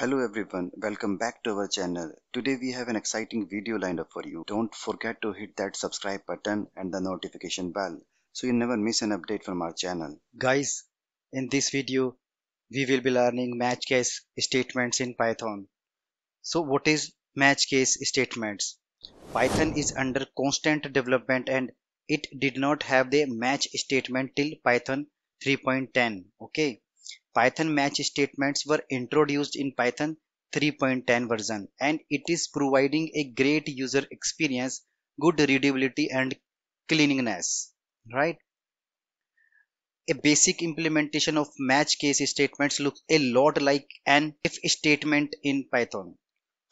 Hello everyone, welcome back to our channel. Today we have an exciting video lined up for you. Don't forget to hit that subscribe button and the notification bell so you never miss an update from our channel. Guys, in this video we will be learning match case statements in Python. So what is match case statements? Python is under constant development and it did not have the match statement till Python 3.10. Okay. Python match statements were introduced in Python 3.10 version and it is providing a great user experience, good readability and cleanliness, right? A basic implementation of match case statements looks a lot like an if statement in Python.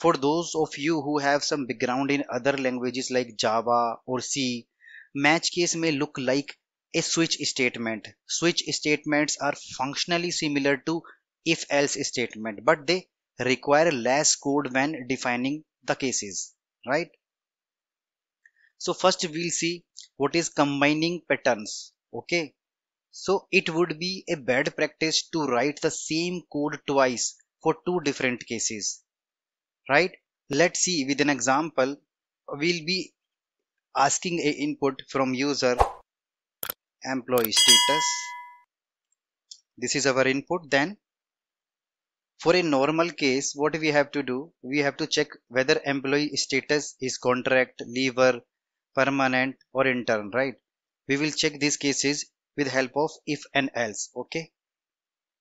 For those of you who have some background in other languages like Java or C, match case may look like a switch statement. Switch statements are functionally similar to if-else statement, but they require less code when defining the cases, right? So first we'll see what is combining patterns, okay? So it would be a bad practice to write the same code twice for two different cases, right? Let's see with an example. We'll be asking an input from user employee status. This is our input. Then for a normal case, what we have to do, we have to check whether employee status is contract, leaver, permanent or intern, right? We will check these cases with help of if and else, okay?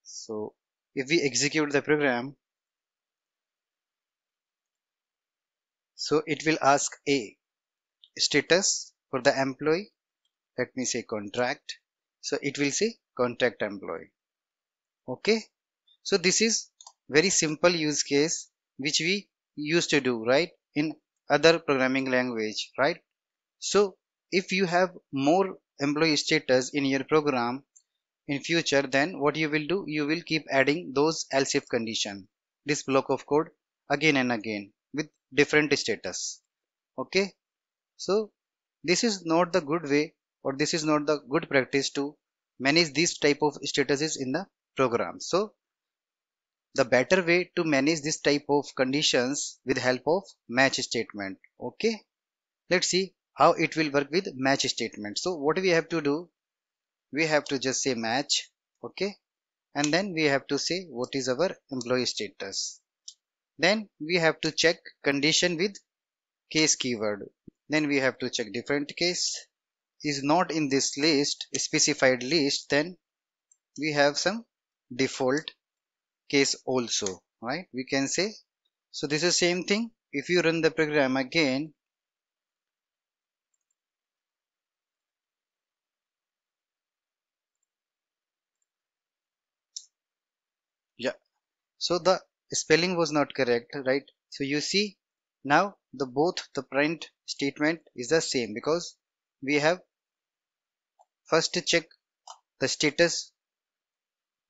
So if we execute the program, so it will ask a status for the employee. Let me say contract. So it will say contract employee. Okay. So this is very simple use case which we used to do, right, in other programming language, right? So if you have more employee status in your program in future, then what you will do, you will keep adding those else if condition, this block of code again and again with different status. Okay. So this is not the good way, or this is not the good practice to manage this type of statuses in the program. So the better way to manage this type of conditions with help of match statement. Okay, let's see how it will work with match statement. So what we have to do, we have to just say match, okay, and then we have to say what is our employee status. Then we have to check condition with case keyword. Then we have to check different case. Is not in this list, specified list, then we have some default case also, right? We can say, so this is same thing. If you run the program again, yeah, so the spelling was not correct, right? So you see now the both the print statement is the same because we have first to check the status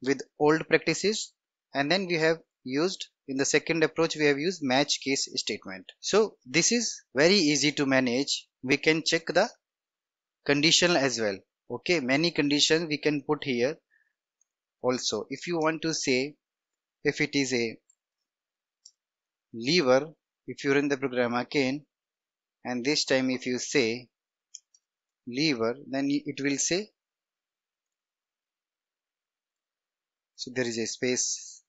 with old practices, and then we have used in the second approach, we have used match case statement. So this is very easy to manage. We can check the conditional as well. Okay, many conditions we can put here. Also, if you want to say if it is a lever, if you run the program again, and this time if you say lever, then it will say, so there is a space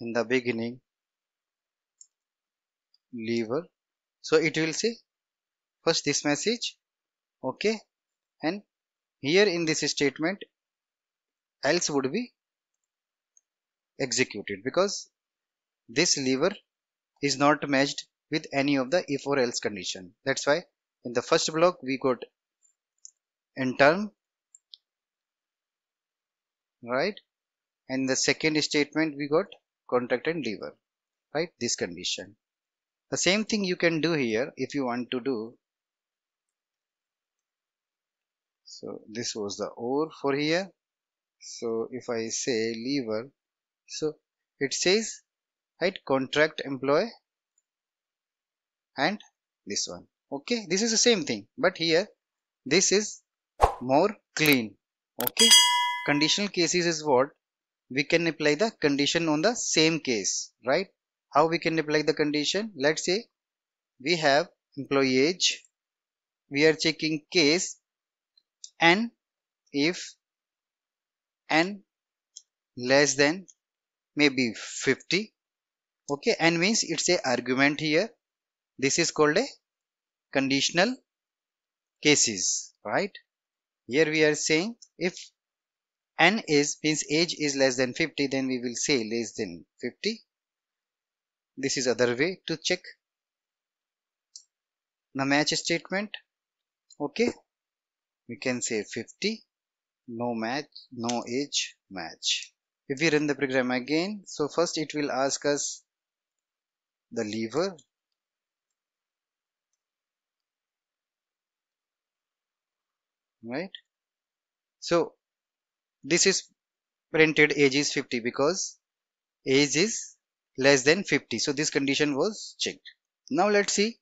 in the beginning, lever, so it will say first this message, okay, and here in this statement else would be executed because this lever is not matched with any of the if or else condition. That's why in the first block we got intern, right, and the second statement we got contract and leaver, right, this condition. The same thing you can do here if you want to do. So this was the or for here. So if I say leaver, so it says, right, contract employee and this one. Okay, this is the same thing, but here this is more clean. Okay, conditional cases is what we can apply the condition on the same case, right? How we can apply the condition? Let's say we have employee age, we are checking case, and if n less than maybe 50, okay, n means it's a argument here. This is called a conditional cases, right? Here we are saying if n is, means age is less than 50, then we will say less than 50. This is other way to check the match statement. Okay, we can say 50, no match, no age match. If we run the program again, so first it will ask us the lever. Right, so this is printed age is 50 because age is less than 50. So this condition was checked. Now let's see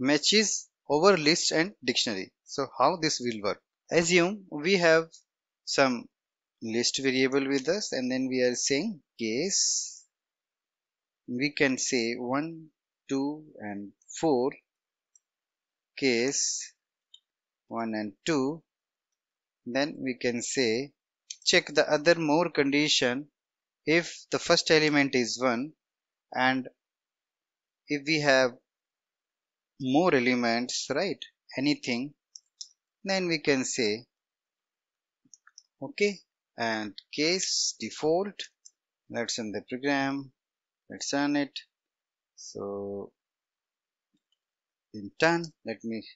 matches over list and dictionary. So how this will work? Assume we have some list variable with us, and then we are saying case. We can say 1, 2 and 4, case 1 and 2. Then we can say check the other more condition if the first element is 1, and if we have more elements, right, anything, then we can say okay, and case default. Let's run the program, let's run it. So in turn, let me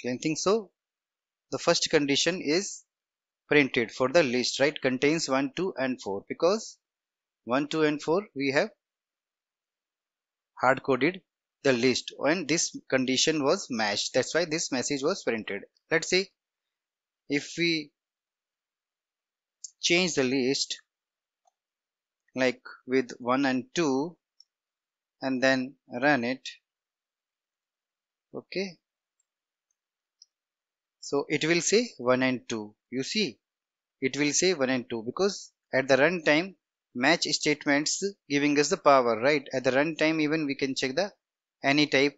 clean things. So the first condition is printed for the list, right, contains 1, 2 and 4, because 1, 2 and 4 we have hard-coded the list, and this condition was matched. That's why this message was printed. Let's see if we change the list like with 1 and 2 and then run it. Okay, so it will say 1 and 2. You see, it will say 1 and 2 because at the runtime match statements giving us the power, right? At the runtime even we can check the any type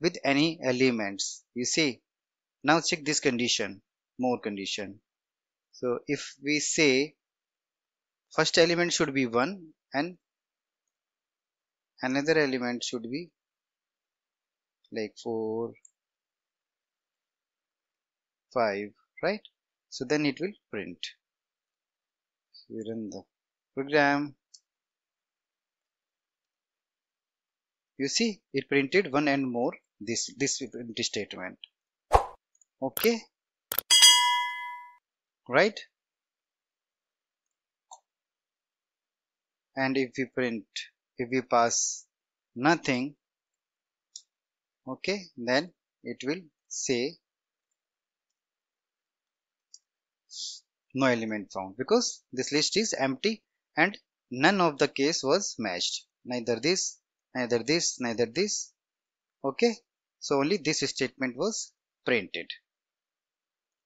with any elements. You see, now check this condition, more condition. So if we say first element should be 1 and another element should be like 4, 5, right? So then it will print. So we run the program. You see, it printed 1 and more, this print statement. Okay, right? And if we print, if we pass nothing, okay, then it will say no element found, because this list is empty and none of the case was matched, neither this, neither this, neither this. Okay, so only this statement was printed,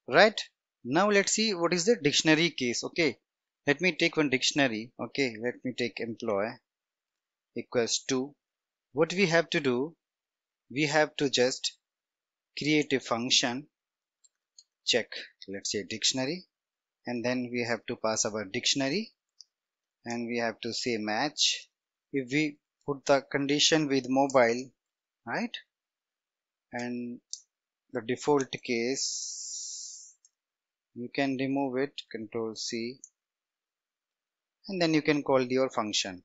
right? Now let's see what is the dictionary case. Okay, let me take one dictionary. Okay, let me take employee equals to. What we have to do, we have to just create a function, check, let's say dictionary, and then we have to pass our dictionary, and we have to say match. If we put the condition with mobile, right, and the default case, you can remove it, Control C, and then you can call your function,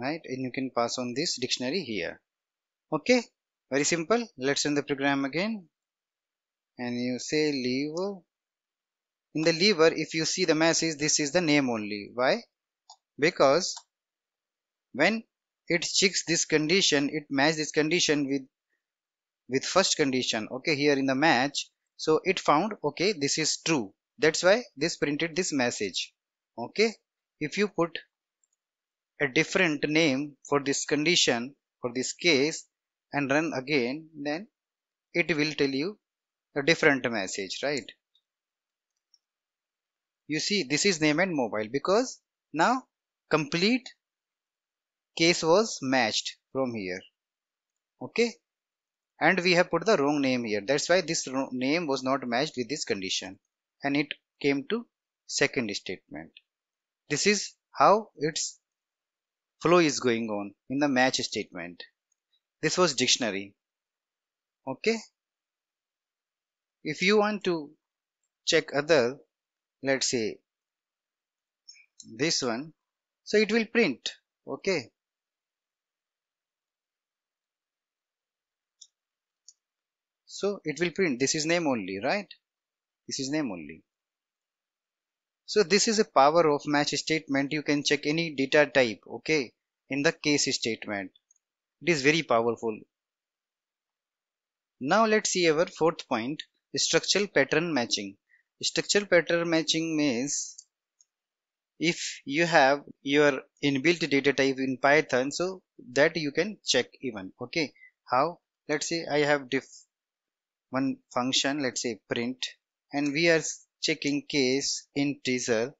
right, and you can pass on this dictionary here. Okay, very simple. Let's run the program again, and you say lever. In the lever, if you see the message, this is the name only. Why? Because when it checks this condition, it matches this condition with first condition, okay, here in the match. So it found, okay, this is true. That's why this printed this message. Okay, if you put a different name for this condition, for this case, and run again, then it will tell you a different message, right? You see, this is name and mobile, because now complete case was matched from here. Okay, and we have put the wrong name here, that's why this name was not matched with this condition and it came to second statement. This is how its flow is going on in the match statement. This was dictionary. Okay, if you want to check other, let's say this one, so it will print. Okay, so it will print this is name only, right? This is name only. So this is a power of match statement. You can check any data type, okay, in the case statement. It is very powerful. Now let's see our fourth point, structural pattern matching. Structural pattern matching means if you have your inbuilt data type in Python, so that you can check even. Okay, how? Let's say I have one function, let's say print, and we are checking case integer.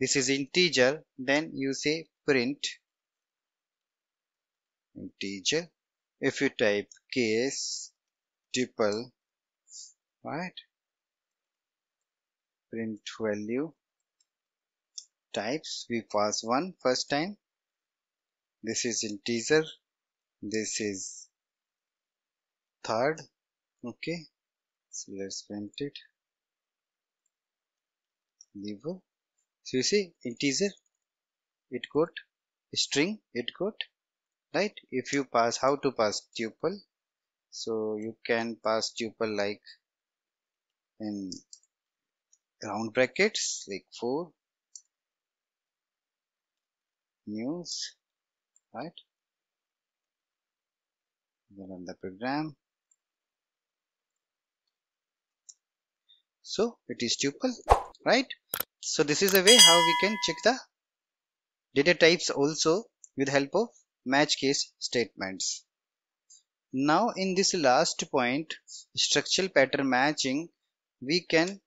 This is integer, then you say print integer. If you type case tuple, right, print value types, we pass 1 first time. This is integer, this is third. Okay, so let's print it. Lever. So you see integer, it got string, it got, right? If you pass, how to pass tuple, so you can pass tuple like in round brackets like 4 news, right? Run the program. So it is tuple, right? So this is the way how we can check the data types also with help of match case statements. Now in this last point, structural pattern matching, we can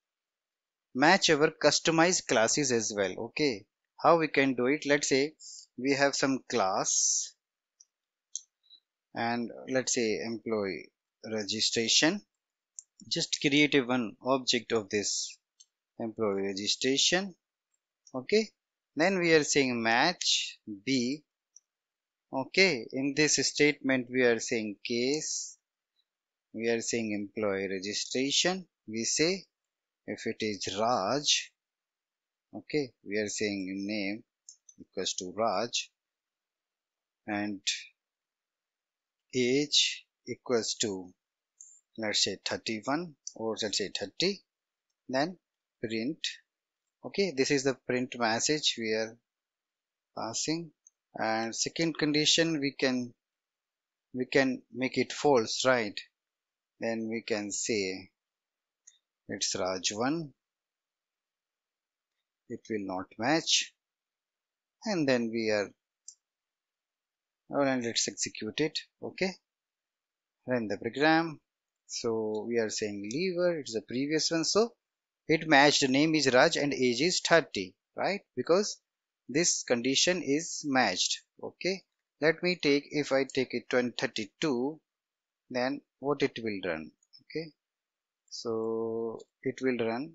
match our customized classes as well. Okay, how we can do it? Let's say we have some class and let's say employee registration. Just create one object of this employee registration. Okay, then we are saying match B. Okay, in this statement we are saying case, we are saying employee registration. We say if it is Raj, okay, we are saying name equals to Raj and age equals to, let's say 31 or let's say 30, then print. Okay, this is the print message we are passing. And second condition, we can make it false, right? Then we can say it's Raj1, it will not match, and then we are, and let's execute it. Okay, run the program. So we are saying lever, it's the previous one, so it matched, name is Raj and age is 30, right? Because this condition is matched. Okay, let me take, if I take it to 32, then what it will run? Okay, so it will run,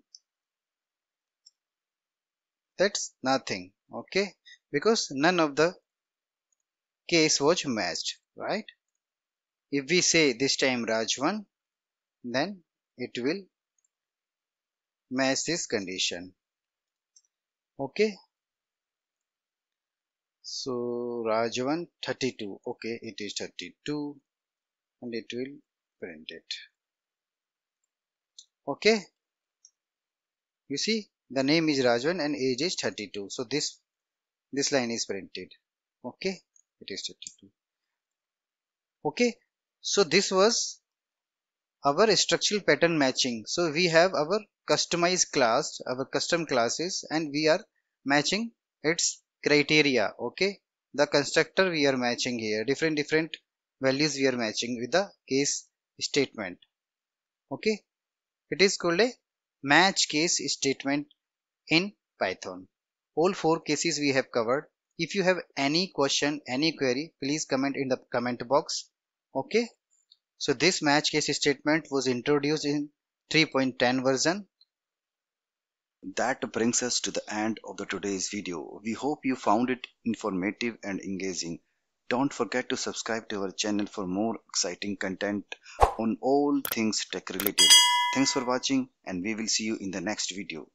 that's nothing. Okay, because none of the case was matched, right? If we say this time Raj1, then it will match this condition. Okay, so Raj1 32. Okay, it is 32 and it will print it. Okay, you see the name is Raj1 and age is 32, so this line is printed. Okay, it is 32. Okay, so this was our structural pattern matching. So we have our customized class, our custom classes, and we are matching its criteria. Okay, the constructor we are matching here, different values we are matching with the case statement. Okay, it is called a match case statement in Python. All 4 cases we have covered. If you have any question, any query, please comment in the comment box. Okay. So this match case statement was introduced in 3.10 version. That brings us to the end of the today's video. We hope you found it informative and engaging. Don't forget to subscribe to our channel for more exciting content on all things tech related. Thanks for watching, and we will see you in the next video.